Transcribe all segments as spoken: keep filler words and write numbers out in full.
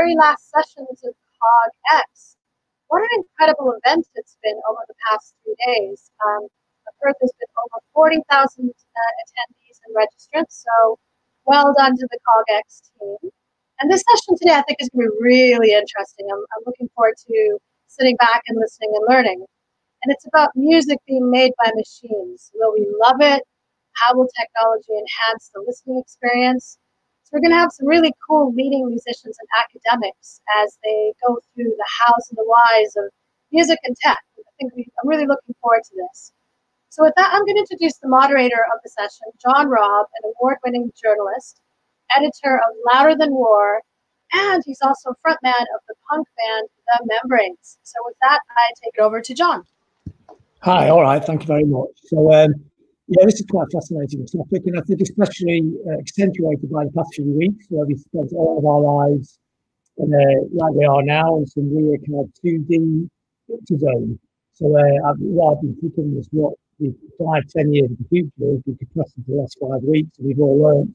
very last sessions of CogX. What an incredible event it's been over the past three days. Um, I've heard there's been over forty thousand uh, attendees and registrants, so well done to the CogX team. And this session today, I think, is going to be really interesting. I'm, I'm looking forward to sitting back and listening and learning. And it's about music being made by machines. Will we love it? How will technology enhance the listening experience? So we're going to have some really cool leading musicians and academics as they go through the hows and the whys of music and tech. I think we, I'm really looking forward to this. So with that, I'm going to introduce the moderator of the session, John Robb, an award-winning journalist, editor of Louder Than War, and he's also frontman of the punk band The Membranes. So with that, I take it over to John. Hi, all right, thank you very much. So, um, yeah, this is quite a fascinating topic, and I think especially uh, accentuated by the past few weeks, where we spent all of our lives in, uh, like we are now, in some weird kind of two D picture zone. So, uh, I've, well, I've been thinking this what the five, ten years of the future has been compressed into the last five weeks, and we've all learned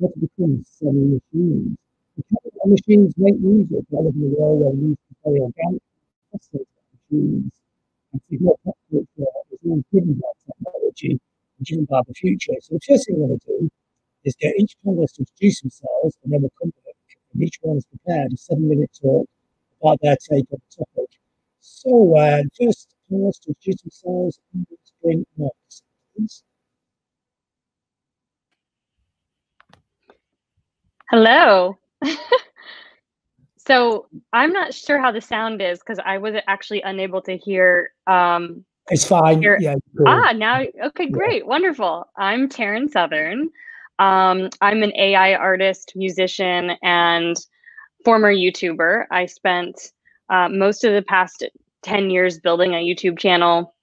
how to become semi-machines. Can machines make music rather than the world where music is very organic? That's the machines. And if you've got that, it's all driven by technology and driven by the future. So the first thing we want to do is get each panelist to introduce themselves and then we'll come back, and each one has prepared a seven-minute talk about their take on the topic. So uh, first panelist to introduce themselves and bring Marcus, please. Hello. So I'm not sure how the sound is because I was actually unable to hear. Um, it's fine. Hear, yeah, cool. Ah, now. Okay, great. Yeah. Wonderful. I'm Taryn Southern. Um, I'm an A I artist, musician, and former YouTuber. I spent uh, most of the past ten years building a YouTube channel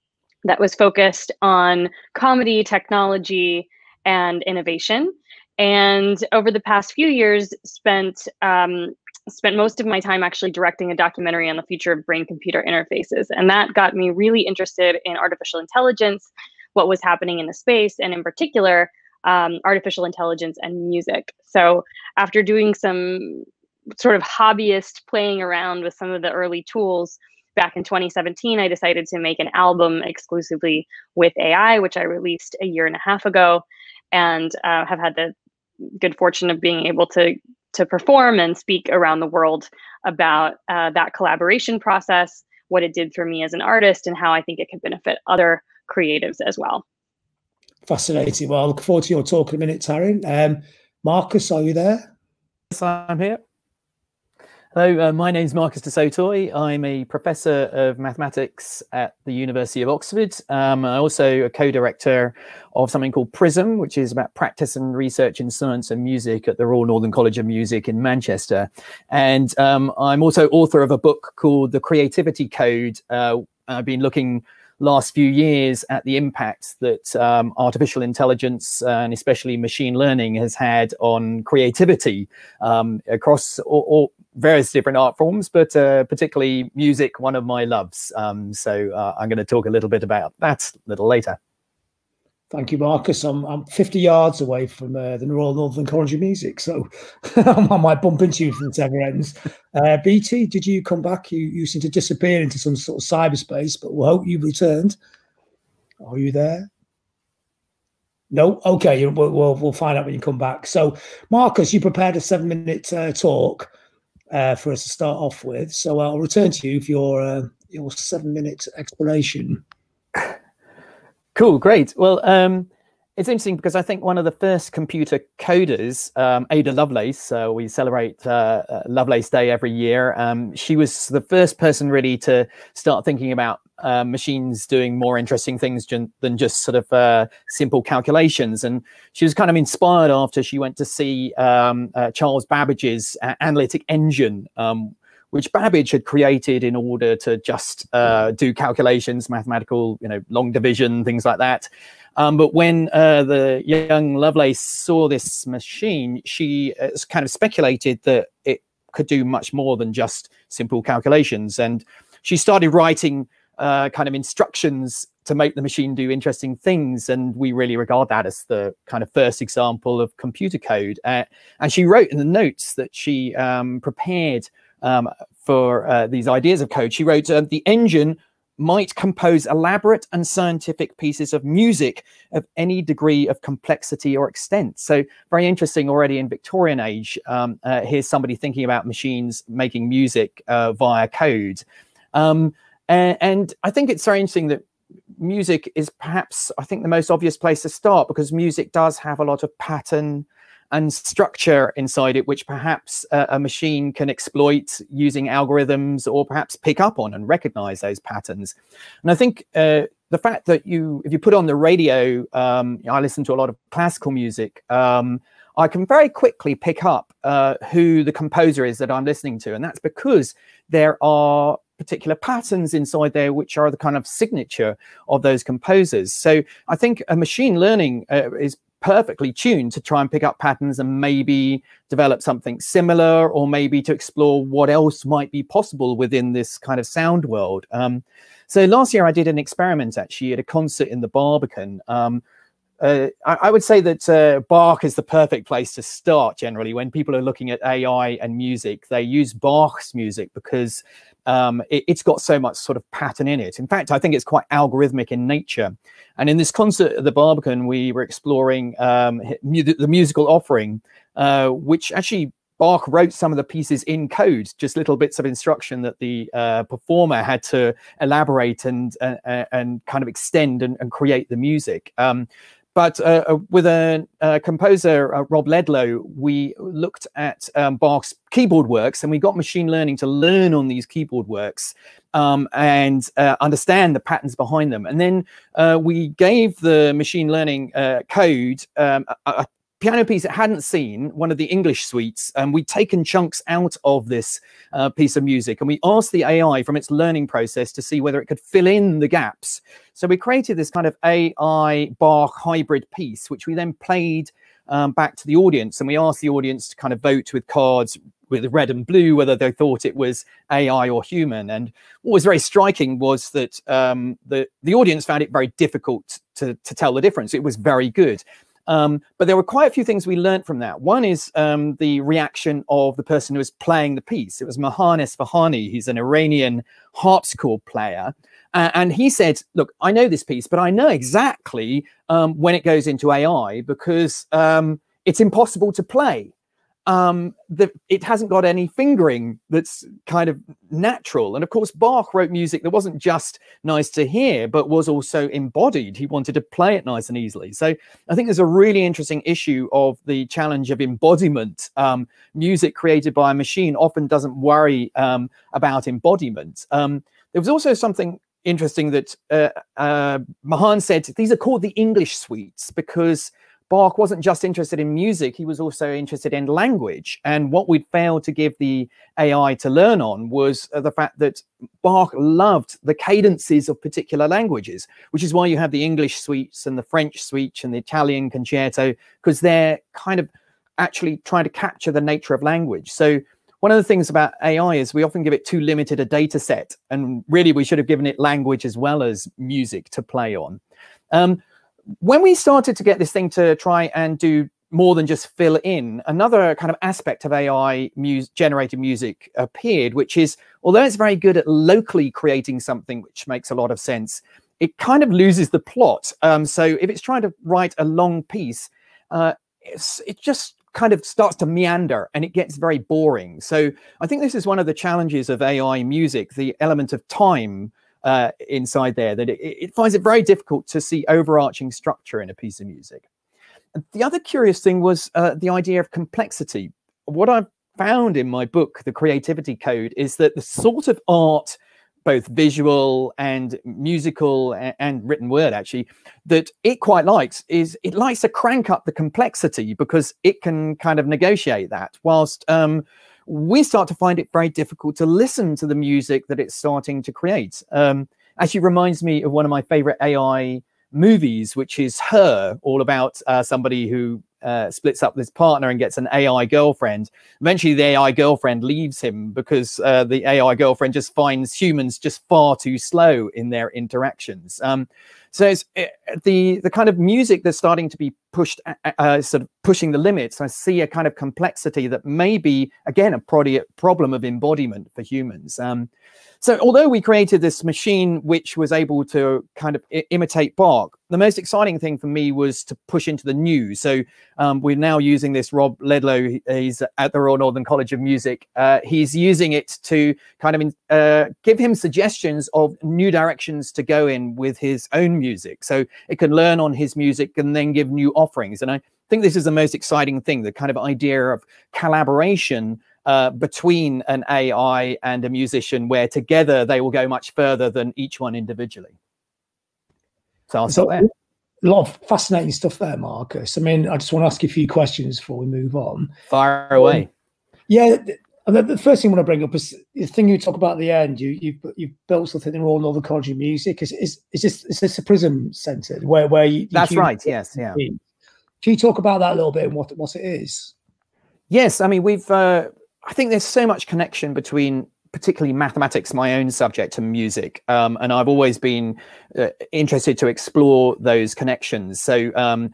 that was focused on comedy, technology, and innovation. And over the past few years, spent um, spent most of my time actually directing a documentary on the future of brain-computer interfaces. And that got me really interested in artificial intelligence, what was happening in the space, and in particular, um, artificial intelligence and music. So after doing some sort of hobbyist playing around with some of the early tools back in twenty seventeen, I decided to make an album exclusively with A I, which I released a year and a half ago, and uh, have had the good fortune of being able to to perform and speak around the world about uh, that collaboration process, what it did for me as an artist, and how I think it could benefit other creatives as well. Fascinating. Well, I look forward to your talk in a minute, Taryn. Um, Marcus, are you there? Yes, I'm here. Hello, uh, my name's Marcus du Sautoy. I'm a professor of mathematics at the University of Oxford. Um, I'm also a co-director of something called PRISM, which is about practice and research in science and music at the Royal Northern College of Music in Manchester. And um, I'm also author of a book called The Creativity Code. Uh, I've been looking last few years at the impact that um, artificial intelligence uh, and especially machine learning has had on creativity um, across all, all various different art forms, but uh, particularly music, one of my loves. Um, so uh, I'm going to talk a little bit about that a little later. Thank you, Marcus. I'm, I'm fifty yards away from uh, the Royal Northern College of Music, so I might bump into you from the other ends. Uh, Beatie, did you come back? You, you seem to disappear into some sort of cyberspace, but we'll hope you returned. Are you there? No? Okay, we'll, we'll, we'll find out when you come back. So, Marcus, you prepared a seven-minute uh, talk uh, for us to start off with, so I'll return to you for your, uh, your seven-minute explanation. Cool, great. Well, um, it's interesting because I think one of the first computer coders, um, Ada Lovelace, uh, we celebrate uh, uh, Lovelace Day every year. Um, she was the first person really to start thinking about uh, machines doing more interesting things than just sort of uh, simple calculations. And she was kind of inspired after she went to see um, uh, Charles Babbage's uh, analytic engine, um, which Babbage had created in order to just uh, do calculations, mathematical, you know, long division, things like that. Um, but when uh, the young Lovelace saw this machine, she uh, kind of speculated that it could do much more than just simple calculations. And she started writing uh, kind of instructions to make the machine do interesting things. And we really regard that as the kind of first example of computer code. Uh, and she wrote in the notes that she um, prepared um, for uh, these ideas of code. She wrote, uh, the engine might compose elaborate and scientific pieces of music of any degree of complexity or extent. So very interesting already in Victorian age. Um, uh, here's somebody thinking about machines making music uh, via code. Um, and, and I think it's very interesting that music is perhaps, I think, the most obvious place to start, because music does have a lot of pattern and structure inside it, which perhaps uh, a machine can exploit using algorithms, or perhaps pick up on and recognize those patterns. And I think uh, the fact that you, if you put on the radio, um, I listen to a lot of classical music, um, I can very quickly pick up uh, who the composer is that I'm listening to. And that's because there are particular patterns inside there which are the kind of signature of those composers. So I think a machine learning uh, is perfectly tuned to try and pick up patterns and maybe develop something similar, or maybe to explore what else might be possible within this kind of sound world. Um, so last year I did an experiment actually at a concert in the Barbican. Um, uh, I, I would say that uh, Bach is the perfect place to start generally when people are looking at A I and music. They use Bach's music because Um, it, it's got so much sort of pattern in it. In fact, I think it's quite algorithmic in nature. And in this concert at the Barbican, we were exploring um, mu the musical offering, uh, which actually Bach wrote some of the pieces in code, just little bits of instruction that the uh, performer had to elaborate and, uh, and kind of extend and, and create the music. Um, But uh, with a, a composer, uh, Rob Ledlow, we looked at um, Bach's keyboard works, and we got machine learning to learn on these keyboard works um, and uh, understand the patterns behind them. And then uh, we gave the machine learning uh, code um, a, a piano piece it hadn't seen, one of the English suites, and we'd taken chunks out of this uh, piece of music. And we asked the A I from its learning process to see whether it could fill in the gaps. So we created this kind of A I Bach hybrid piece, which we then played um, back to the audience. And we asked the audience to kind of vote with cards with red and blue, whether they thought it was A I or human. And what was very striking was that um, the, the audience found it very difficult to, to tell the difference. It was very good. Um, but there were quite a few things we learned from that. One is um, the reaction of the person who was playing the piece. It was Mahan Esfahani. He's an Iranian harpsichord player. Uh, and he said, look, I know this piece, but I know exactly um, when it goes into A I, because um, it's impossible to play. Um, the, it hasn't got any fingering that's kind of natural. And of course, Bach wrote music that wasn't just nice to hear, but was also embodied. He wanted to play it nice and easily. So I think there's a really interesting issue of the challenge of embodiment. Um, music created by a machine often doesn't worry um, about embodiment. Um, there was also something interesting that uh, uh, Mahan said, these are called the English suites because Bach wasn't just interested in music, he was also interested in language. And what we'd failed to give the A I to learn on was uh, the fact that Bach loved the cadences of particular languages, which is why you have the English suites and the French suite and the Italian concerto, because they're kind of actually trying to capture the nature of language. So one of the things about A I is we often give it too limited a data set, and really we should have given it language as well as music to play on. Um, When we started to get this thing to try and do more than just fill in, another kind of aspect of A I mu- generated music appeared, which is, although it's very good at locally creating something, which makes a lot of sense, it kind of loses the plot. Um, so if it's trying to write a long piece, uh, it's, it just kind of starts to meander and it gets very boring. So I think this is one of the challenges of A I music, the element of time Uh, inside there, that it, it finds it very difficult to see overarching structure in a piece of music. The other curious thing was uh, the idea of complexity. What I've found in my book, The Creativity Code, is that the sort of art, both visual and musical and, and written word actually, that it quite likes is it likes to crank up the complexity because it can kind of negotiate that, whilst um, we start to find it very difficult to listen to the music that it's starting to create. Um, actually reminds me of one of my favorite A I movies, which is Her, all about uh, somebody who uh, splits up with his partner and gets an A I girlfriend. Eventually the A I girlfriend leaves him because uh, the A I girlfriend just finds humans just far too slow in their interactions. Um, so it's, it, the, the kind of music that's starting to be pushed, uh, sort of pushing the limits, I see a kind of complexity that may be, again, a problem of embodiment for humans. Um, so although we created this machine which was able to kind of imitate Bach, the most exciting thing for me was to push into the new. So um, we're now using this. Rob Ledlow, he's at the Royal Northern College of Music. Uh, he's using it to kind of uh, give him suggestions of new directions to go in with his own music. So it can learn on his music and then give new offerings. And I think this is the most exciting thing, the kind of idea of collaboration uh, between an A I and a musician, where together they will go much further than each one individually. So I'll stop there. A lot of fascinating stuff there, Marcus. I mean, I just want to ask you a few questions before we move on. Fire away. Um, yeah, the, the first thing I want to bring up is the thing you talk about at the end. You you you've built something in Royal Northern College of Music. Is is is this is this a PRISM Centre where where you? That's you, right. Yes. Yeah. Can you talk about that a little bit and what what it is? Yes. I mean, we've. Uh, I think there's so much connection between, particularly mathematics, my own subject, and music. Um, and I've always been uh, interested to explore those connections. So um,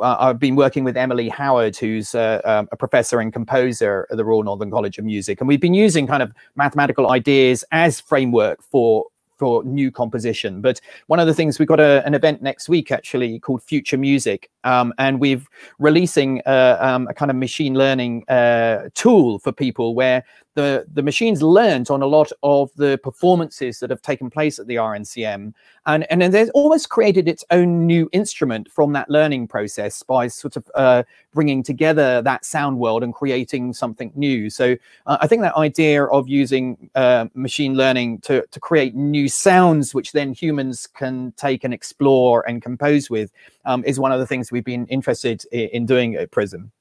I've been working with Emily Howard, who's uh, um, a professor and composer at the Royal Northern College of Music. And we've been using kind of mathematical ideas as framework for for new composition. But one of the things, we've got a, an event next week actually called Future Music, um, and we're releasing uh, um, a kind of machine learning uh, tool for people where the, the machines learned on a lot of the performances that have taken place at the R N C M. And, and then they've almost created its own new instrument from that learning process by sort of uh, bringing together that sound world and creating something new. So uh, I think that idea of using uh, machine learning to, to create new sounds, which then humans can take and explore and compose with, um, is one of the things we've been interested in, in doing at PRISM.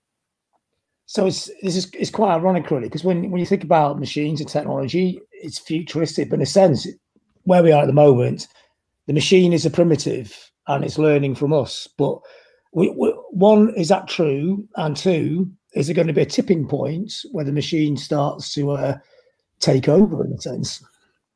So it's this is it's quite ironic, really, because when when you think about machines and technology, it's futuristic. But in a sense, where we are at the moment, the machine is a primitive, and it's learning from us. But we, we, one, is that true? And two, is there going to be a tipping point where the machine starts to uh, take over, in a sense?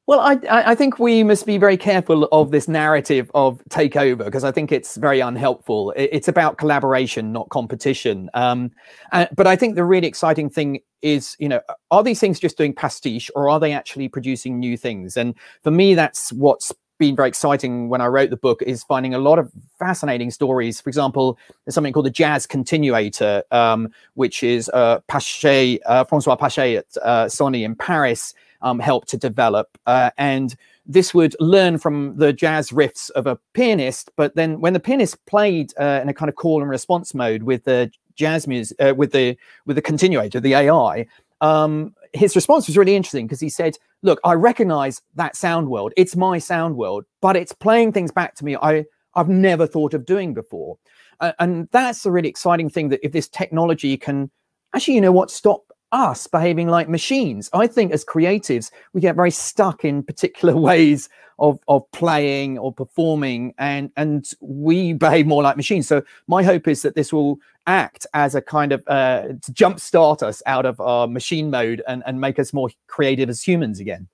Well, I, I think we must be very careful of this narrative of takeover, because I think it's very unhelpful. It's about collaboration, not competition. Um, and, but I think the really exciting thing is, you know, are these things just doing pastiche, or are they actually producing new things? And for me, that's what's been very exciting when I wrote the book, is finding a lot of fascinating stories. For example, there's something called the Jazz Continuator, um, which is uh, Pachet, uh, Francois Pachet at uh, Sony in Paris, Um, helped to develop, uh, and this would learn from the jazz riffs of a pianist. But then, when the pianist played uh, in a kind of call and response mode with the jazz music, uh, with the with the continuator, the A I, um, his response was really interesting, because he said, "Look, I recognize that sound world. It's my sound world, but it's playing things back to me I I've never thought of doing before." Uh, and that's the really exciting thing, that if this technology can actually, you know what, stop us behaving like machines. I think as creatives, we get very stuck in particular ways of, of playing or performing, and, and we behave more like machines. So my hope is that this will act as a kind of uh, to jumpstart us out of our machine mode and, and make us more creative as humans again.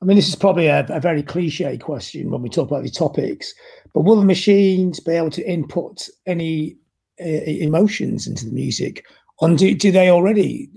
I mean, this is probably a, a very cliche question when we talk about these topics, but will the machines be able to input any uh, emotions into the music? And do, do they already?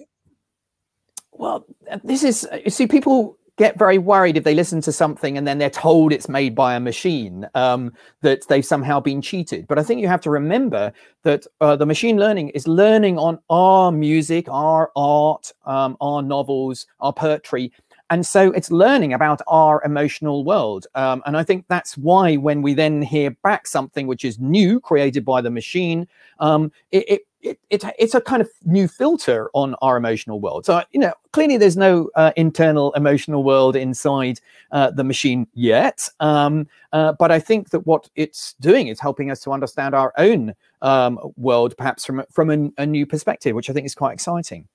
Well, this is, you see, people get very worried if they listen to something and then they're told it's made by a machine, um, that they've somehow been cheated. But I think you have to remember that uh, the machine learning is learning on our music, our art, um, our novels, our poetry. And so it's learning about our emotional world. Um, and I think that's why when we then hear back something which is new, created by the machine, um, it, it It, it, it's a kind of new filter on our emotional world. So, you know, clearly there's no uh, internal emotional world inside uh, the machine yet. Um, uh, but I think that what it's doing is helping us to understand our own um, world, perhaps from, from an, a new perspective, which I think is quite exciting.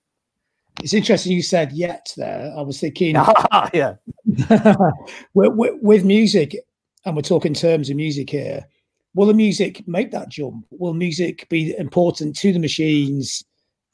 It's interesting you said yet there. I was thinking yeah. with, with, with music, and we're talking terms of music here, will the music make that jump? Will music be important to the machines?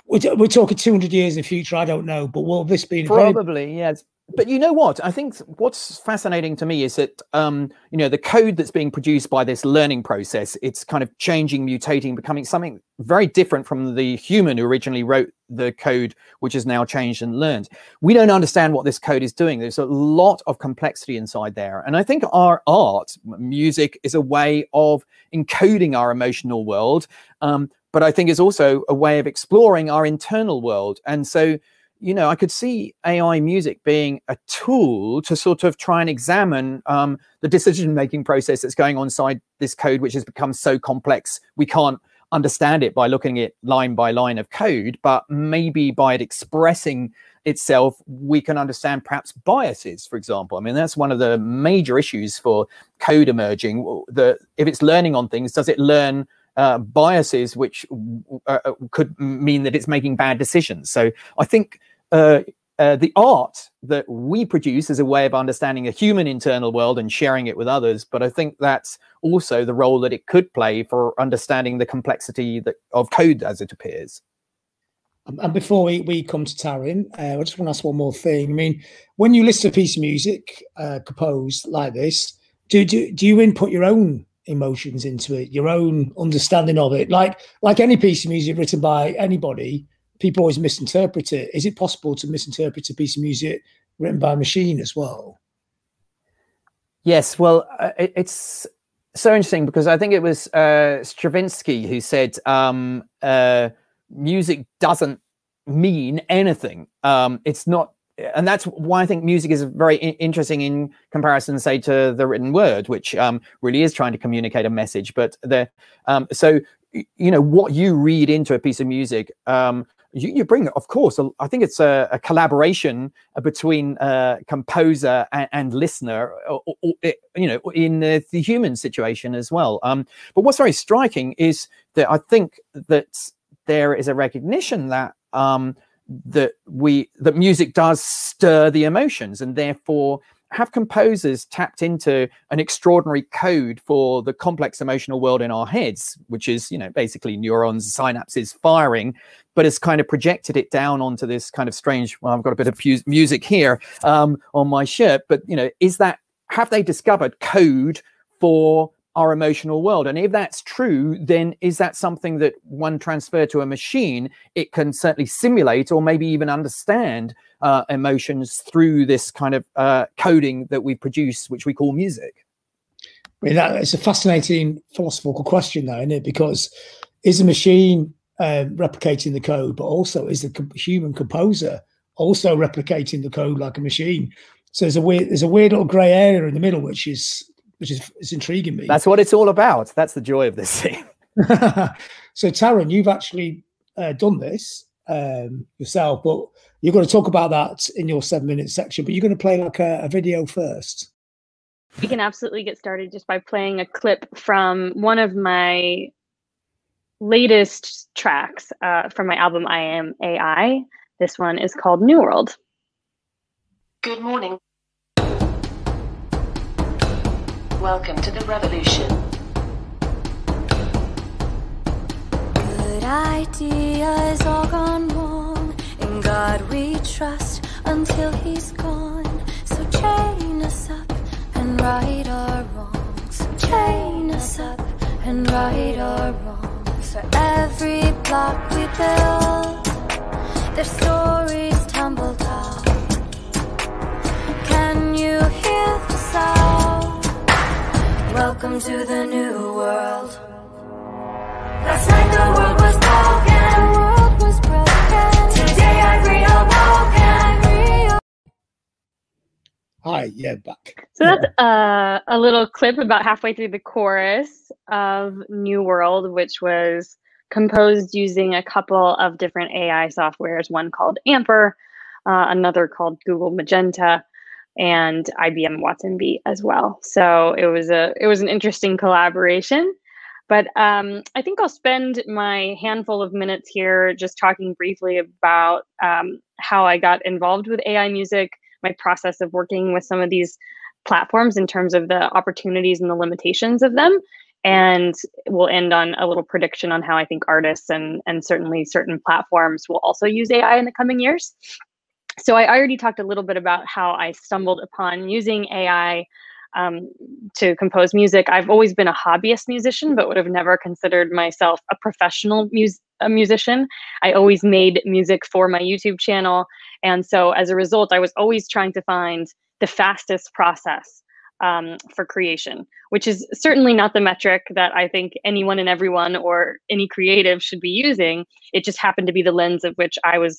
We're, we're talking two hundred years in the future, I don't know, but will this be... Probably, yes. But you know what? I think what's fascinating to me is that, um, you know, the code that's being produced by this learning process, it's kind of changing, mutating, becoming something very different from the human who originally wrote the code, which is now changed and learned. We don't understand what this code is doing. There's a lot of complexity inside there. And I think our art, music, is a way of encoding our emotional world. Um, but I think it's also a way of exploring our internal world. And so, you know, I could see A I music being a tool to sort of try and examine um, the decision-making process that's going on inside this code, which has become so complex we can't understand it by looking at line by line of code, but maybe by it expressing itself, we can understand perhaps biases, for example. I mean, that's one of the major issues for code emerging. The, if it's learning on things, does it learn Uh, biases which uh, could mean that it's making bad decisions? So I think uh, uh, the art that we produce is a way of understanding a human internal world and sharing it with others, but I think that's also the role that it could play for understanding the complexity that, of code as it appears. And before we, we come to Taryn, uh, I just want to ask one more thing. I mean, when you listen to a piece of music uh, composed like this, do, do, do you input your own emotions into it, your own understanding of it? Like like any piece of music written by anybody, people always misinterpret it. Is it possible to misinterpret a piece of music written by a machine as well? Yes, well, uh, it, it's so interesting because I think it was uh, Stravinsky who said um, uh, music doesn't mean anything. Um, it's not. And that's why I think music is very interesting in comparison, say, to the written word, which um, really is trying to communicate a message. But the um, so, you know, what you read into a piece of music, um, you, you bring, of course, a, I think it's a, a collaboration between uh, composer and, and listener, or, or, you know, in the, the human situation as well. Um, but what's very striking is that I think that there is a recognition that um, that we that music does stir the emotions, and therefore have composers tapped into an extraordinary code for the complex emotional world in our heads, which is, you know, basically neurons, synapses firing, but has kind of projected it down onto this kind of strange, well, I've got a bit of music here um, on my shirt, but, you know, is that, have they discovered code for our emotional world? And if that's true, then is that something that one transferred to a machine? It can certainly simulate or maybe even understand uh, emotions through this kind of uh, coding that we produce, which we call music. I mean, that it's a fascinating philosophical question, though, isn't it? Because is a machine uh, replicating the code, but also is the com human composer also replicating the code like a machine? So there's a weird, there's a weird little grey area in the middle, which is. Which is it's intriguing me. That's what it's all about. That's the joy of this thing. So, Taryn, you've actually uh, done this um, yourself, but you're going to talk about that in your seven-minute section. But you're going to play like a, a video first. We can absolutely get started just by playing a clip from one of my latest tracks uh, from my album I Am A I. This one is called New World. Good morning. Welcome to the revolution. Good ideas all gone wrong. In God we trust until he's gone. So chain us up and right our wrongs. Chain us up and right our wrongs. For every block we build, their stories tumble down. Can you hear the sound? Welcome to the new world. Last night the world was broken. The world was broken. Today I reawoken. Hi, yeah, back. So that's uh, a little clip about halfway through the chorus of New World, which was composed using a couple of different A I softwares, one called Amper, uh, another called Google Magenta, and I B M Watson Beat as well. So it was a it was an interesting collaboration. But um, I think I'll spend my handful of minutes here just talking briefly about um, how I got involved with A I music, my process of working with some of these platforms in terms of the opportunities and the limitations of them, And we'll end on a little prediction on how I think artists and, and certainly certain platforms will also use A I in the coming years. So I already talked a little bit about how I stumbled upon using A I um, to compose music. I've always been a hobbyist musician, but would have never considered myself a professional mus a musician. I always made music for my YouTube channel. And so as a result, I was always trying to find the fastest process Um, for creation, which is certainly not the metric that I think anyone and everyone or any creative should be using. It just happened to be the lens of which I was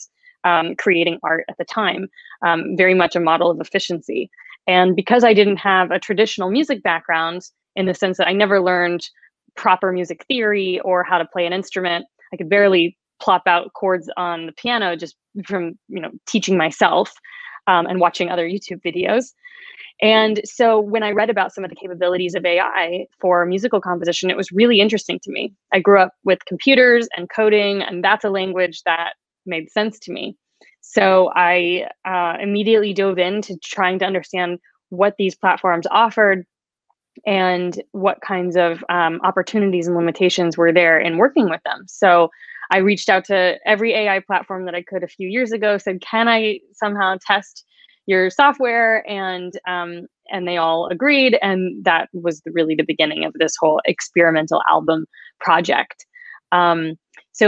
um, creating art at the time, um, very much a model of efficiency. And because I didn't have a traditional music background, in the sense that I never learned proper music theory or how to play an instrument, I could barely plop out chords on the piano just from, you know, teaching myself um, and watching other YouTube videos. And so when I read about some of the capabilities of A I for musical composition, it was really interesting to me. I grew up with computers and coding, and that's a language that made sense to me. So I uh, immediately dove into trying to understand what these platforms offered and what kinds of um, opportunities and limitations were there in working with them. So I reached out to every A I platform that I could a few years ago, said, can I somehow test your software? And um, and they all agreed. And that was the, really the beginning of this whole experimental album project. Um, so,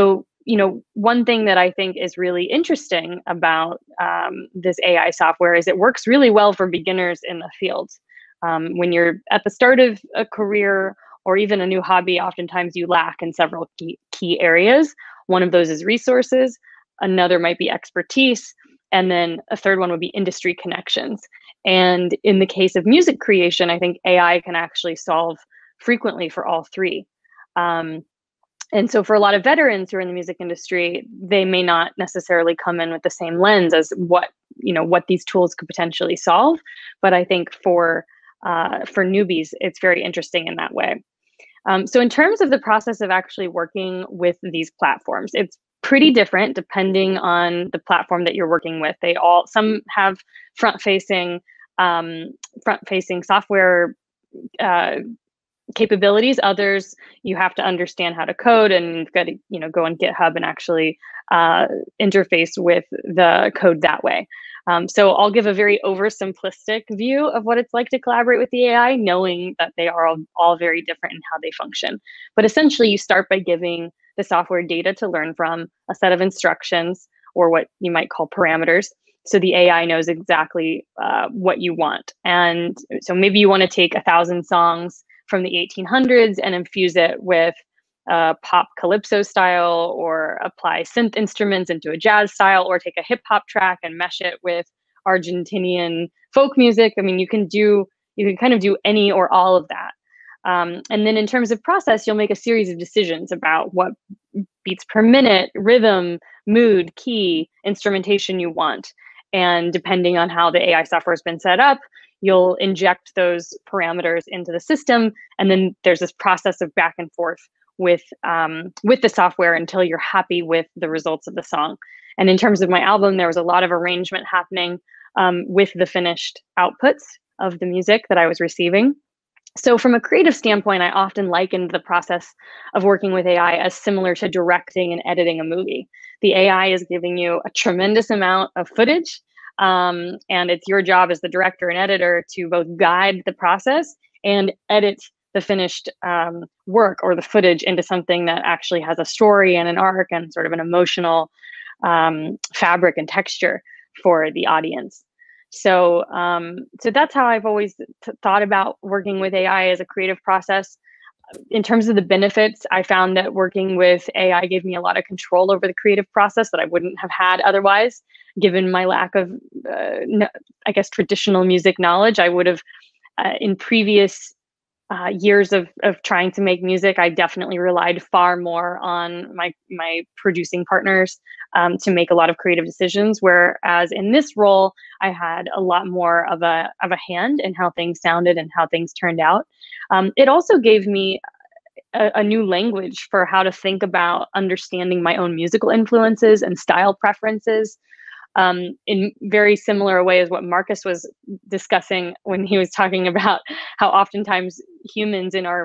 you know, one thing that I think is really interesting about um, this A I software is it works really well for beginners in the field. Um, when you're at the start of a career or even a new hobby, oftentimes you lack in several key, key areas. One of those is resources. Another might be expertise. And then a third one would be industry connections. And in the case of music creation, I think A I can actually solve frequently for all three. Um, and so for a lot of veterans who are in the music industry, they may not necessarily come in with the same lens as what, you know, what these tools could potentially solve. But I think for, uh, for newbies, it's very interesting in that way. Um, so in terms of the process of actually working with these platforms, it's pretty different depending on the platform that you're working with. They all, some have front-facing um, front-facing software uh, capabilities. Others, you have to understand how to code, and you've got to, you know, go on GitHub and actually uh, interface with the code that way. Um, so I'll give a very oversimplistic view of what it's like to collaborate with the A I, knowing that they are all, all very different in how they function. But essentially, you start by giving the software data to learn from, a set of instructions, or what you might call parameters, so the A I knows exactly uh, what you want. And so maybe you want to take a thousand songs from the eighteen hundreds and infuse it with a pop calypso style, or apply synth instruments into a jazz style, or take a hip hop track and mesh it with Argentinian folk music. I mean, you can do, you can kind of do any or all of that. Um, and then in terms of process, you'll make a series of decisions about what beats per minute, rhythm, mood, key, instrumentation you want. And depending on how the A I software has been set up, you'll inject those parameters into the system. And then there's this process of back and forth with, um, with the software until you're happy with the results of the song. And in terms of my album, there was a lot of arrangement happening um, with the finished outputs of the music that I was receiving. So from a creative standpoint, I often likened the process of working with A I as similar to directing and editing a movie. The A I is giving you a tremendous amount of footage, um, and it's your job as the director and editor to both guide the process and edit the finished um, work or the footage into something that actually has a story and an arc and sort of an emotional um, fabric and texture for the audience. So, um, so that's how I've always t thought about working with A I as a creative process. In terms of the benefits, I found that working with A I gave me a lot of control over the creative process that I wouldn't have had otherwise. Given my lack of, uh, no, I guess, traditional music knowledge, I would have, uh, in previous uh, years of, of trying to make music, I definitely relied far more on my, my producing partners Um, to make a lot of creative decisions, whereas in this role, I had a lot more of a, of a hand in how things sounded and how things turned out. Um, it also gave me a, a new language for how to think about understanding my own musical influences and style preferences um, in very similar way as what Marcus was discussing when he was talking about how oftentimes humans in our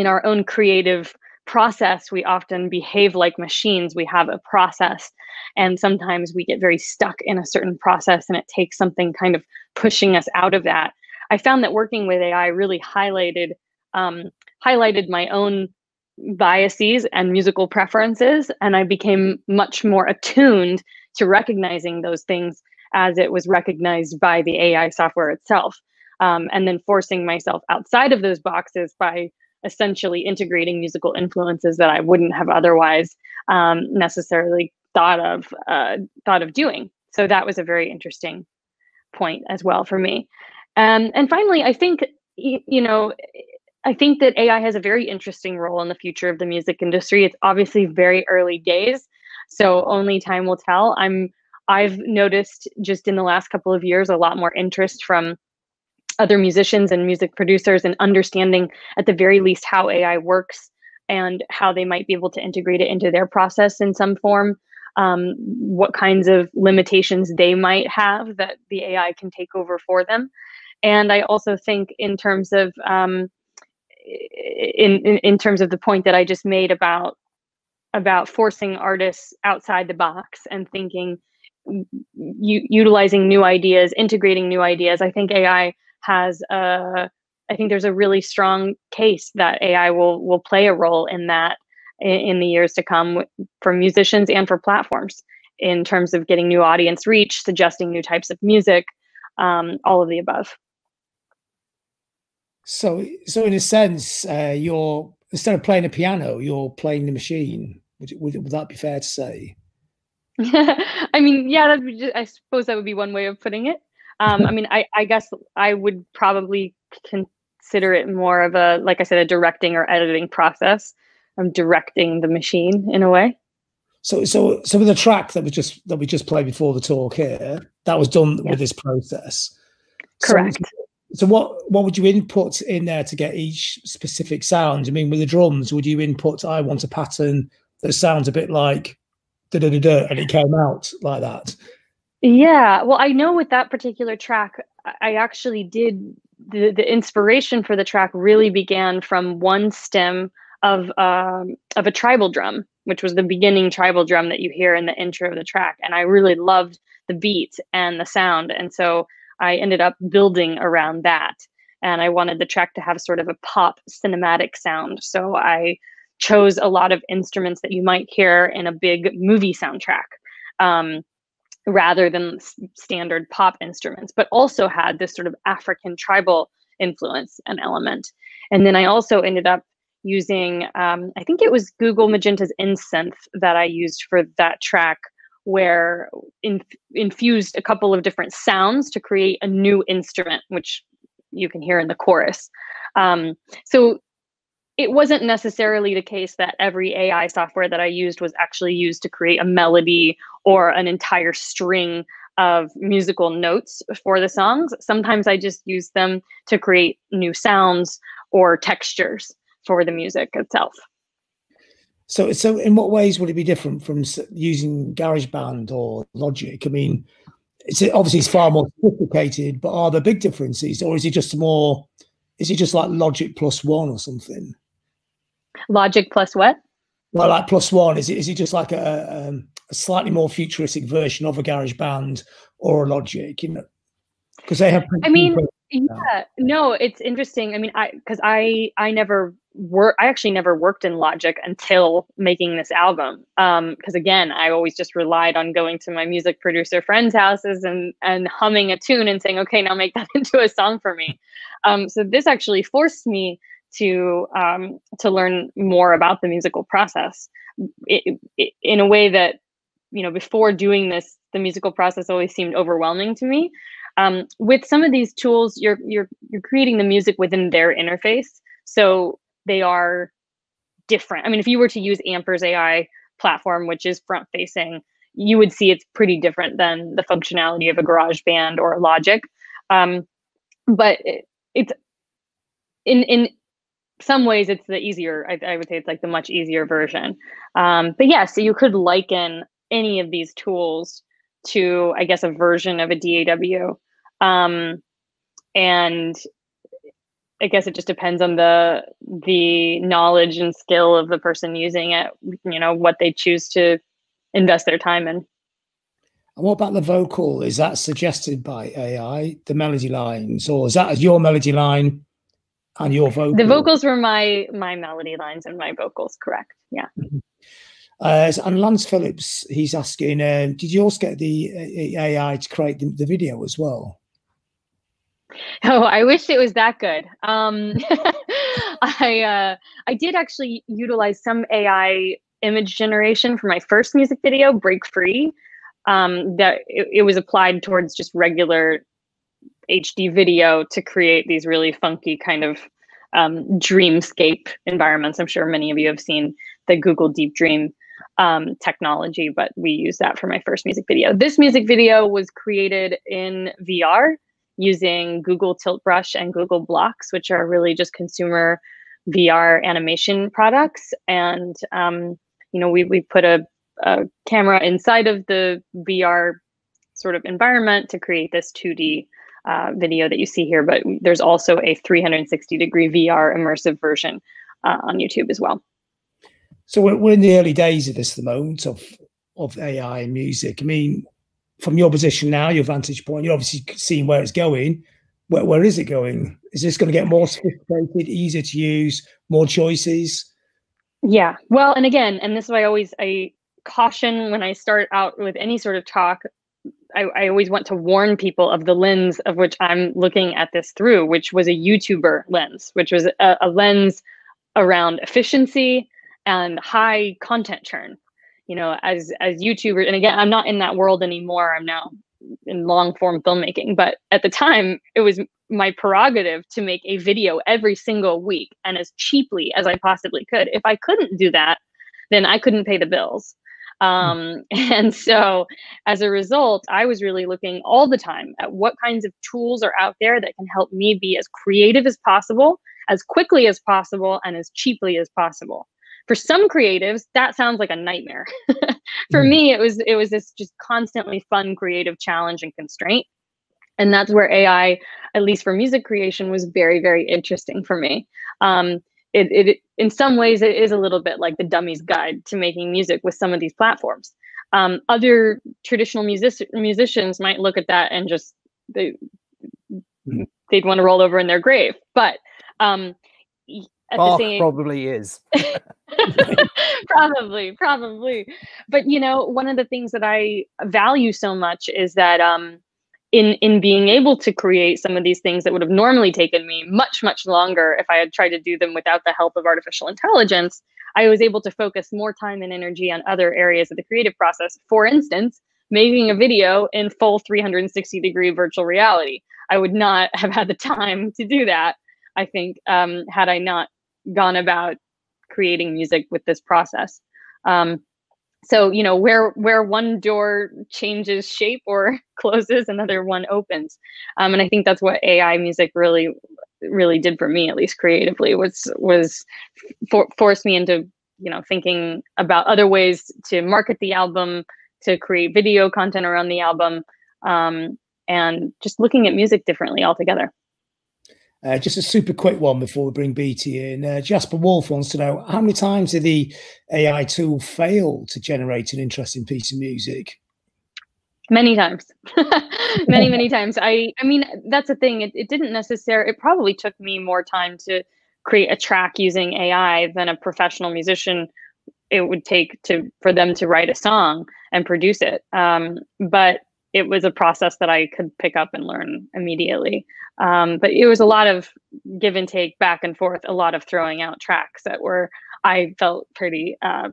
in our own creative process, we often behave like machines. We have a process, and sometimes we get very stuck in a certain process, and it takes something kind of pushing us out of that. I found that working with A I really highlighted um, highlighted my own biases and musical preferences, and I became much more attuned to recognizing those things as it was recognized by the A I software itself, um, and then forcing myself outside of those boxes by essentially integrating musical influences that I wouldn't have otherwise um, necessarily thought of uh, thought of doing. So that was a very interesting point as well for me. Um, and finally, I think you know, I think that A I has a very interesting role in the future of the music industry. It's obviously very early days, so only time will tell. I'm I've noticed just in the last couple of years a lot more interest from other musicians and music producers and understanding at the very least how A I works and how they might be able to integrate it into their process in some form, um, what kinds of limitations they might have that the A I can take over for them. And I also think in terms of um, in, in, in terms of the point that I just made about, about forcing artists outside the box and thinking, u- utilizing new ideas, integrating new ideas, I think A I has a, I think there's a really strong case that A I will will play a role in that in, in the years to come for musicians and for platforms in terms of getting new audience reach, suggesting new types of music, um, all of the above. So, so in a sense, uh, you're instead of playing a piano, you're playing the machine. Would, would, would that be fair to say? I mean, yeah, that'd be just, I suppose that would be one way of putting it. Um, I mean, I, I guess I would probably consider it more of a, like I said, a directing or editing process. I'm directing the machine in a way. So, so, so with the track that we just that we just played before the talk here, that was done yeah. with this process. Correct. So, so, what what would you input in there to get each specific sound? I mean, with the drums, would you input? I want a pattern that sounds a bit like da da da da, and it came out like that. Yeah, well, I know with that particular track, I actually did, the, the inspiration for the track really began from one stem of, um, of a tribal drum, which was the beginning tribal drum that you hear in the intro of the track. And I really loved the beat and the sound. And so I ended up building around that. And I wanted the track to have sort of a pop cinematic sound. So I chose a lot of instruments that you might hear in a big movie soundtrack. Um, rather than standard pop instruments, but also had this sort of African tribal influence and element. And then I also ended up using, um, I think it was Google Magenta's InSynth that I used for that track, where in, infused a couple of different sounds to create a new instrument, which you can hear in the chorus. Um, so it wasn't necessarily the case that every A I software that I used was actually used to create a melody or an entire string of musical notes for the songs. Sometimes I just used them to create new sounds or textures for the music itself. So, so in what ways would it be different from using GarageBand or Logic? I mean, it's obviously it's far more complicated, but are there big differences, or is it just more? Is it just like Logic plus one or something? Logic plus what? Well, like plus one, is it is it just like a, um, a slightly more futuristic version of a GarageBand or a Logic? You know, because they have. I mean, yeah, no, it's interesting. I mean, I because I I never work. I actually never worked in Logic until making this album. Um, because again, I always just relied on going to my music producer friends' houses and and humming a tune and saying, okay, now make that into a song for me. Um, so this actually forced me to um, to learn more about the musical process it, it, in a way that, you know, before doing this, the musical process always seemed overwhelming to me. Um, with some of these tools, you're you're you're creating the music within their interface, so they are different. I mean, if you were to use Amper's A I platform, which is front facing, you would see it's pretty different than the functionality of a GarageBand or a Logic, um, but it, it's in in. some ways it's the easier, I, I would say it's like the much easier version. Um, but yeah, so you could liken any of these tools to, I guess, a version of a D A W. Um, and I guess it just depends on the the knowledge and skill of the person using it, you know, what they choose to invest their time in. And what about the vocal? Is that suggested by A I, the melody lines, or is that your melody line and your vocal? The vocals were my my melody lines and my vocals, correct, yeah. Mm-hmm. Uh, and Lance Phillips, he's asking, uh, did you also get the uh, A I to create the, the video as well? Oh, I wish it was that good. Um, I uh, I did actually utilize some A I image generation for my first music video, Break Free. Um, that it, it was applied towards just regular H D video to create these really funky kind of um, dreamscape environments. I'm sure many of you have seen the Google Deep Dream um, technology, but we used that for my first music video. This music video was created in V R using Google Tilt Brush and Google Blocks, which are really just consumer V R animation products. And, um, you know, we, we put a, a camera inside of the V R sort of environment to create this two D uh, video that you see here, but there's also a three sixty degree V R immersive version uh, on YouTube as well. So we're, we're in the early days of this at the moment, of, of A I and music. I mean, from your position now, your vantage point, you're obviously seeing where it's going. Where, where is it going? Is this going to get more sophisticated, easier to use, more choices? Yeah. Well, and again, and this is why I always I caution when I start out with any sort of talk, I, I always want to warn people of the lens of which I'm looking at this through, which was a YouTuber lens, which was a, a lens around efficiency and high content churn. You know, as as YouTubers, and again, I'm not in that world anymore. I'm now in long form filmmaking, but at the time, it was my prerogative to make a video every single week and as cheaply as I possibly could. If I couldn't do that, then I couldn't pay the bills. Um, and so as a result, I was really looking all the time at what kinds of tools are out there that can help me be as creative as possible, as quickly as possible, and as cheaply as possible. For some creatives, that sounds like a nightmare. For me, it was it was this just constantly fun creative challenge and constraint. And that's where A I, at least for music creation, was very, very interesting for me. Um, it, it in some ways, it is a little bit like the dummy's guide to making music with some of these platforms. Um, other traditional music, musicians might look at that and just, they, they'd want to roll over in their grave. But um, at Bach the same, probably is. probably probably but you know, one of the things that I value so much is that um in in being able to create some of these things that would have normally taken me much much longer if I had tried to do them without the help of artificial intelligence, I was able to focus more time and energy on other areas of the creative process. For instance, making a video in full three sixty degree virtual reality. I would not have had the time to do that, I think, um had I not gone about creating music with this process. Um, so, you know, where where one door changes shape or closes, another one opens. Um, and I think that's what A I music really, really did for me, at least creatively, was was for, forced me into, you know, thinking about other ways to market the album, to create video content around the album, um, and just looking at music differently altogether. Uh, just a super quick one before we bring Beatie in. Uh, Jasper Wolfe wants to know, how many times did the A I tool fail to generate an interesting piece of music? Many times. many, many times. I, I mean, that's the thing. It, it didn't necessarily, it probably took me more time to create a track using A I than a professional musician it would take to for them to write a song and produce it. Um, but it was a process that I could pick up and learn immediately. Um, but it was a lot of give and take, back and forth, a lot of throwing out tracks that were, I felt pretty, uh,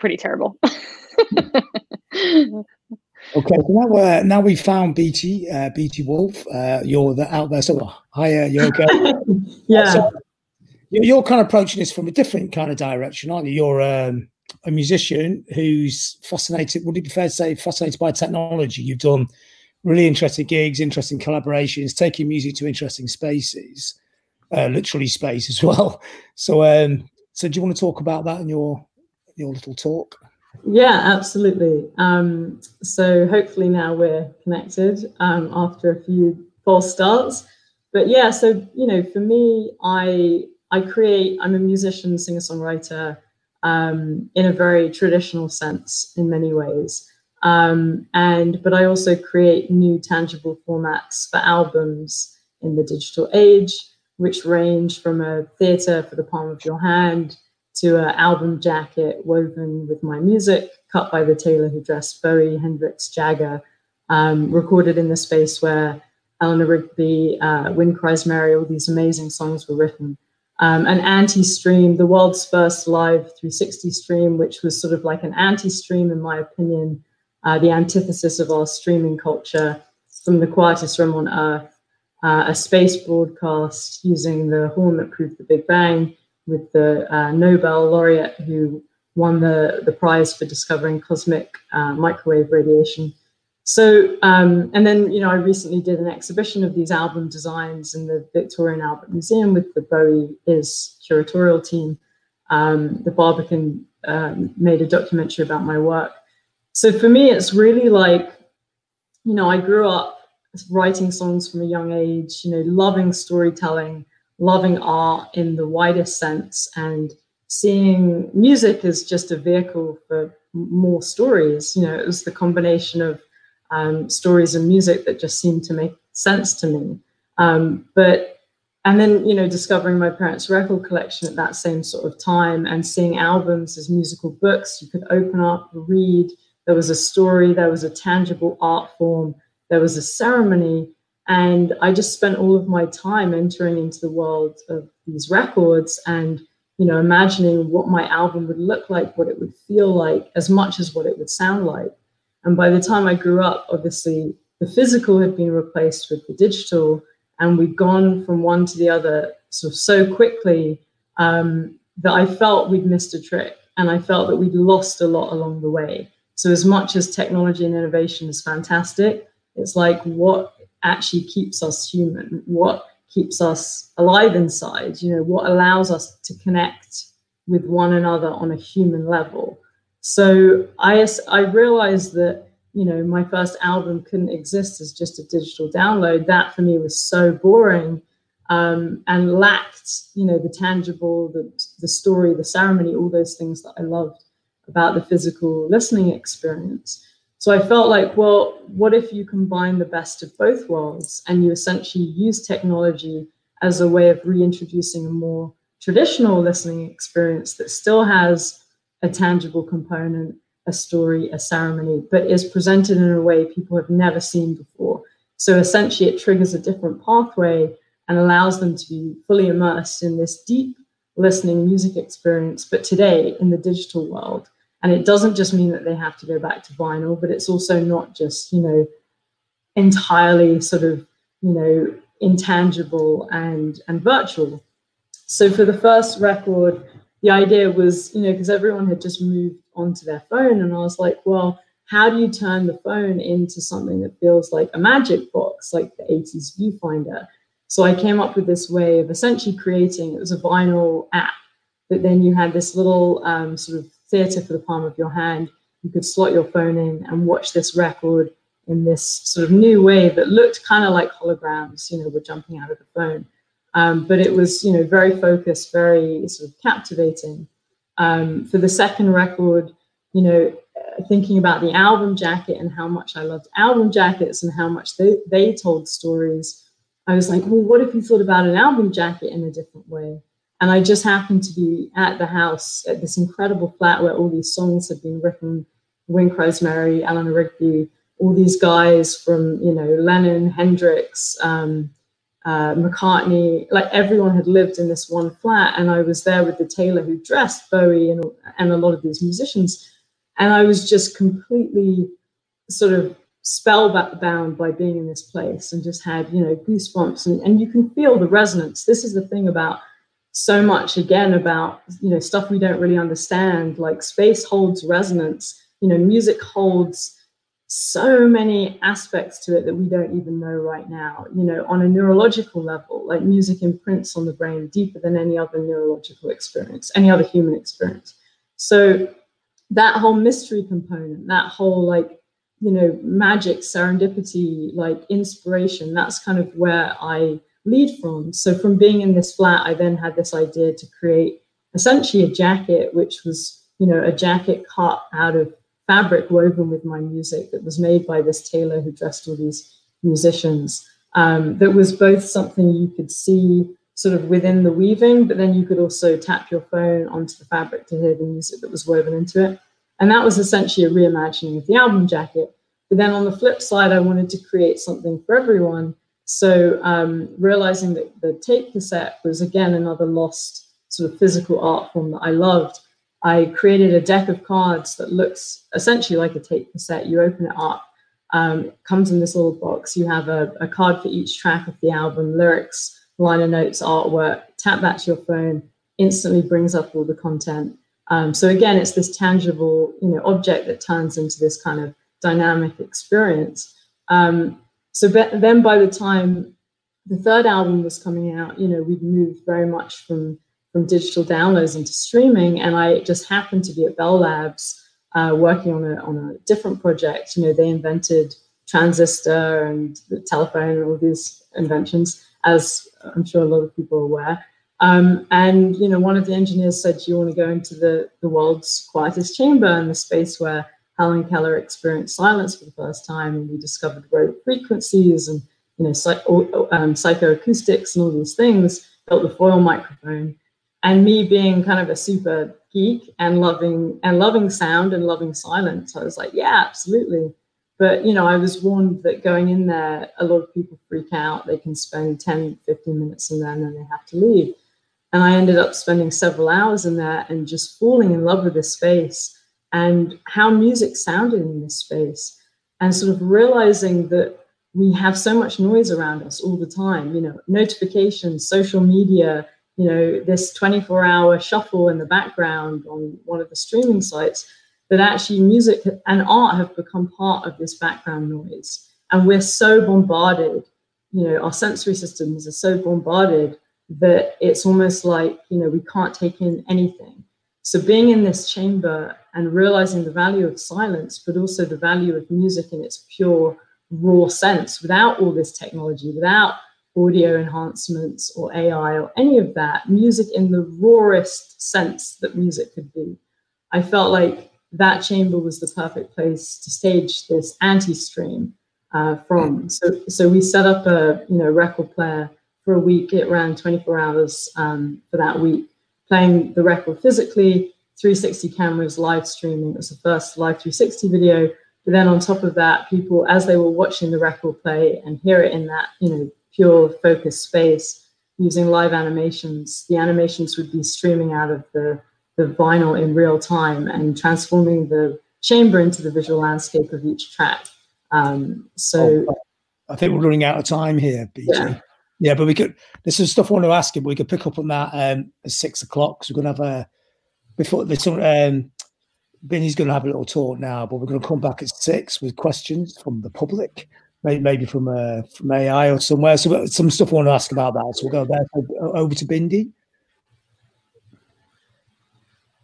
pretty terrible. Okay, so now, uh, now we found Beatie, uh, Beatie Wolfe. Uh, you're the, out there, so oh, hi, uh, you're okay? Yeah. So you're kind of approaching this from a different kind of direction, aren't you? You're um, a musician who's fascinated, would it be fair to say, fascinated by technology? You've done really interesting gigs, interesting collaborations, taking music to interesting spaces, uh, literally space as well. So, um, so do you want to talk about that in your your little talk? Yeah, absolutely. Um, so hopefully now we're connected um, after a few false starts. But yeah, so, you know, for me, I I create, I'm a musician, singer-songwriter, um, in a very traditional sense in many ways. Um, and but I also create new tangible formats for albums in the digital age, which range from a theater for the palm of your hand to an album jacket woven with my music, cut by the tailor who dressed Bowie, Hendrix, Jagger, um, recorded in the space where Eleanor Rigby, uh, Wind Cries Mary, all these amazing songs were written. Um, an anti-stream, the world's first live three sixty stream, which was sort of like an anti-stream, in my opinion, uh, the antithesis of our streaming culture, from the quietest room on earth, uh, a space broadcast using the horn that proved the Big Bang, with the uh, Nobel laureate who won the, the prize for discovering cosmic uh, microwave radiation. So, um, and then, you know, I recently did an exhibition of these album designs in the Victoria and Albert Museum with the Bowie Is curatorial team. Um, the Barbican um, made a documentary about my work. So for me, it's really like, you know, I grew up writing songs from a young age, you know, loving storytelling, loving art in the widest sense, and seeing music as just a vehicle for more stories. You know, it was the combination of um, stories and music that just seemed to make sense to me. Um, but, and then, you know, discovering my parents' record collection at that same sort of time, and seeing albums as musical books you could open up, read. There was a story, there was a tangible art form, there was a ceremony. And I just spent all of my time entering into the world of these records and, you know, imagining what my album would look like, what it would feel like, as much as what it would sound like. And by the time I grew up, obviously, the physical had been replaced with the digital, and we'd gone from one to the other sort of so quickly um, that I felt we'd missed a trick, and I felt that we'd lost a lot along the way. So as much as technology and innovation is fantastic, it's like, what actually keeps us human, what keeps us alive inside, you know, what allows us to connect with one another on a human level. So I, I realized that, you know, my first album couldn't exist as just a digital download. That for me was so boring um, and lacked, you know, the tangible, the, the story, the ceremony, all those things that I loved about the physical listening experience. So I felt like, well, what if you combine the best of both worlds and you essentially use technology as a way of reintroducing a more traditional listening experience that still has a tangible component, a story, a ceremony, but is presented in a way people have never seen before. So essentially it triggers a different pathway and allows them to be fully immersed in this deep listening music experience, but today in the digital world. And it doesn't just mean that they have to go back to vinyl, but it's also not just, you know, entirely sort of, you know, intangible and, and virtual. So for the first record, the idea was, you know, because everyone had just moved onto their phone, and I was like, well, how do you turn the phone into something that feels like a magic box, like the eighties viewfinder? So I came up with this way of essentially creating, it was a vinyl app, but then you had this little um, sort of theater for the palm of your hand. You could slot your phone in and watch this record in this sort of new way that looked kind of like holograms, you know, were jumping out of the phone. Um, but it was, you know, very focused, very sort of captivating. Um, for the second record, you know, thinking about the album jacket and how much I loved album jackets and how much they, they told stories, I was like, well, what if you thought about an album jacket in a different way? And I just happened to be at the house, at this incredible flat where all these songs had been written, Wind Cries Mary, Eleanor Rigby, all these guys from, you know, Lennon, Hendrix, um, uh, McCartney, like everyone had lived in this one flat. And I was there with the tailor who dressed Bowie and, and a lot of these musicians. And I was just completely sort of spellbound by being in this place, and just had, you know, goosebumps. And, and you can feel the resonance. This is the thing about so much, again, about, you know, stuff we don't really understand, like space holds resonance, you know, music holds so many aspects to it that we don't even know right now, you know, on a neurological level, like music imprints on the brain deeper than any other neurological experience, any other human experience. So that whole mystery component, that whole, like, you know, magic, serendipity, like inspiration, that's kind of where I lead from. So from being in this flat, I then had this idea to create essentially a jacket, which was, you know, a jacket cut out of fabric woven with my music that was made by this tailor who dressed all these musicians. Um, that was both something you could see sort of within the weaving, but then you could also tap your phone onto the fabric to hear the music that was woven into it. And that was essentially a reimagining of the album jacket. But then on the flip side, I wanted to create something for everyone. So um, realizing that the tape cassette was, again, another lost sort of physical art form that I loved, I created a deck of cards that looks essentially like a tape cassette. You open it up. Um, it comes in this little box. You have a, a card for each track of the album, lyrics, liner notes, artwork. Tap that to your phone, instantly brings up all the content. Um, so again, it's this tangible, you know, object that turns into this kind of dynamic experience. Um, so then by the time the third album was coming out, you know, we'd moved very much from, from digital downloads into streaming. And I just happened to be at Bell Labs Uh, working on a, on a different project. You know, they invented transistor and the telephone and all these inventions, as I'm sure a lot of people are aware. Um, and, you know, one of the engineers said, you want to go into the, the world's quietest chamber, and the space where Helen Keller experienced silence for the first time, and we discovered rote frequencies and, you know, psych um, psychoacoustics and all these things, built the foil microphone. And me being kind of a super geek and loving and loving sound and loving silence, I was like, yeah, absolutely. But, you know, I was warned that going in there, a lot of people freak out. They can spend ten, fifteen minutes in there and then they have to leave. And I ended up spending several hours in there and just falling in love with this space and how music sounded in this space, and sort of realizing that we have so much noise around us all the time, you know, notifications, social media, you know, this twenty-four hour shuffle in the background on one of the streaming sites, that actually music and art have become part of this background noise. And we're so bombarded, you know, our sensory systems are so bombarded that it's almost like, you know, we can't take in anything. So being in this chamber and realizing the value of silence, but also the value of music in its pure, raw sense, without all this technology, without audio enhancements or A I or any of that, music in the rawest sense that music could be. I felt like that chamber was the perfect place to stage this anti-stream uh, from. So, so we set up a you know record player for a week. It ran twenty-four hours um, for that week, playing the record physically, three sixty cameras, live streaming. It was the first live three sixty video. But then on top of that, people, as they were watching the record play and hear it in that, you know, pure focus space, using live animations, the animations would be streaming out of the, the vinyl in real time and transforming the chamber into the visual landscape of each track. Um, so oh, I think we're running out of time here, B J. Yeah. yeah, but we could, this is stuff I want to ask you, but we could pick up on that um, at six o'clock. So we're going to have a, before this, um, Binny's going to have a little talk now, but we're going to come back at six with questions from the public. Maybe from uh, from A I or somewhere. So some stuff I want to ask about that. So we'll go there. Over to Bindi.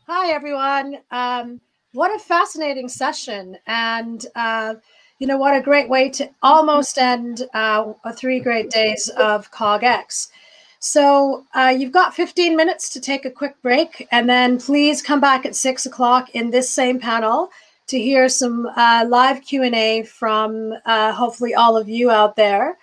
Hi everyone. Um, what a fascinating session, and uh, you know, what a great way to almost end uh, three great days of CogX. So uh, you've got fifteen minutes to take a quick break, and then please come back at six o'clock in this same panel to hear some uh, live Q and A from uh, hopefully all of you out there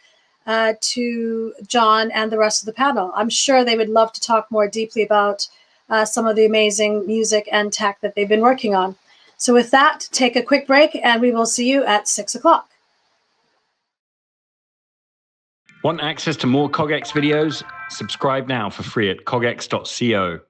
uh, to John and the rest of the panel. I'm sure they would love to talk more deeply about uh, some of the amazing music and tech that they've been working on. So with that, take a quick break and we will see you at six o'clock. Want access to more CogX videos? Subscribe now for free at cogx dot co.